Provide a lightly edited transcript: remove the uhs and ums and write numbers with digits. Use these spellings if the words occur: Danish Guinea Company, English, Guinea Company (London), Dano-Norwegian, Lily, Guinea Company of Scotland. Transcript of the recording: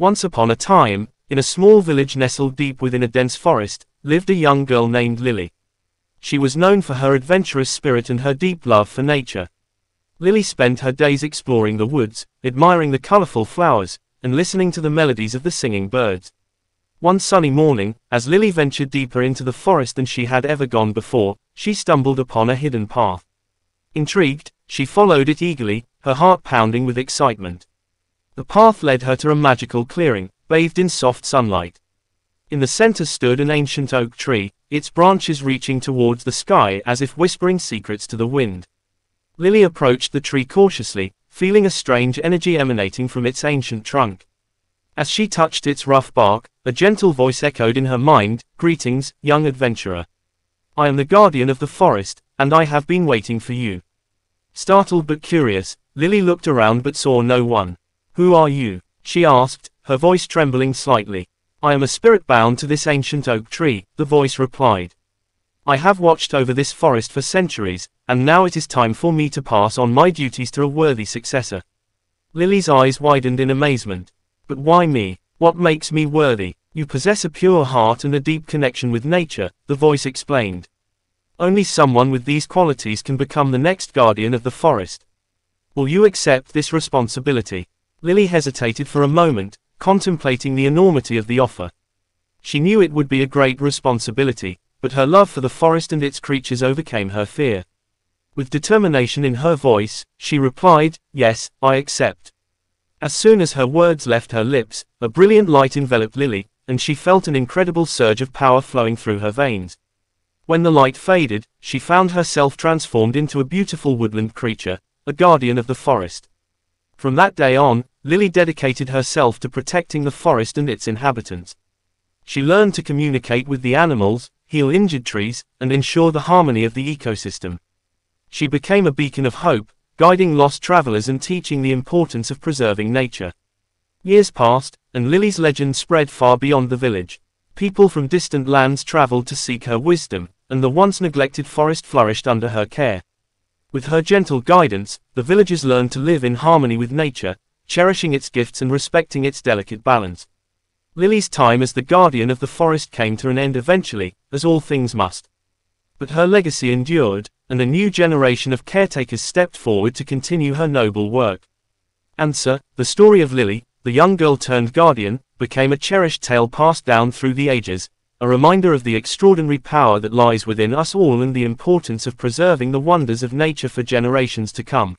Once upon a time, in a small village nestled deep within a dense forest, lived a young girl named Lily. She was known for her adventurous spirit and her deep love for nature. Lily spent her days exploring the woods, admiring the colorful flowers, and listening to the melodies of the singing birds. One sunny morning, as Lily ventured deeper into the forest than she had ever gone before, she stumbled upon a hidden path. Intrigued, she followed it eagerly, her heart pounding with excitement. The path led her to a magical clearing, bathed in soft sunlight. In the center stood an ancient oak tree, its branches reaching towards the sky as if whispering secrets to the wind. Lily approached the tree cautiously, feeling a strange energy emanating from its ancient trunk. As she touched its rough bark, a gentle voice echoed in her mind, "Greetings, young adventurer. I am the guardian of the forest, and I have been waiting for you." Startled but curious, Lily looked around but saw no one. "Who are you?" she asked, her voice trembling slightly. "I am a spirit bound to this ancient oak tree," the voice replied. "I have watched over this forest for centuries, and now it is time for me to pass on my duties to a worthy successor." Lily's eyes widened in amazement. "But why me? What makes me worthy?" "You possess a pure heart and a deep connection with nature," the voice explained. "Only someone with these qualities can become the next guardian of the forest. Will you accept this responsibility?" Lily hesitated for a moment, contemplating the enormity of the offer. She knew it would be a great responsibility, but her love for the forest and its creatures overcame her fear. With determination in her voice, she replied, "Yes, I accept." As soon as her words left her lips, a brilliant light enveloped Lily, and she felt an incredible surge of power flowing through her veins. When the light faded, she found herself transformed into a beautiful woodland creature, a guardian of the forest. From that day on, Lily dedicated herself to protecting the forest and its inhabitants. She learned to communicate with the animals, heal injured trees, and ensure the harmony of the ecosystem. She became a beacon of hope, guiding lost travelers and teaching the importance of preserving nature. Years passed, and Lily's legend spread far beyond the village. People from distant lands traveled to seek her wisdom, and the once neglected forest flourished under her care. With her gentle guidance, the villagers learned to live in harmony with nature, cherishing its gifts and respecting its delicate balance. Lily's time as the guardian of the forest came to an end eventually, as all things must. But her legacy endured, and a new generation of caretakers stepped forward to continue her noble work. And so, the story of Lily, the young girl turned guardian, became a cherished tale passed down through the ages, a reminder of the extraordinary power that lies within us all and the importance of preserving the wonders of nature for generations to come.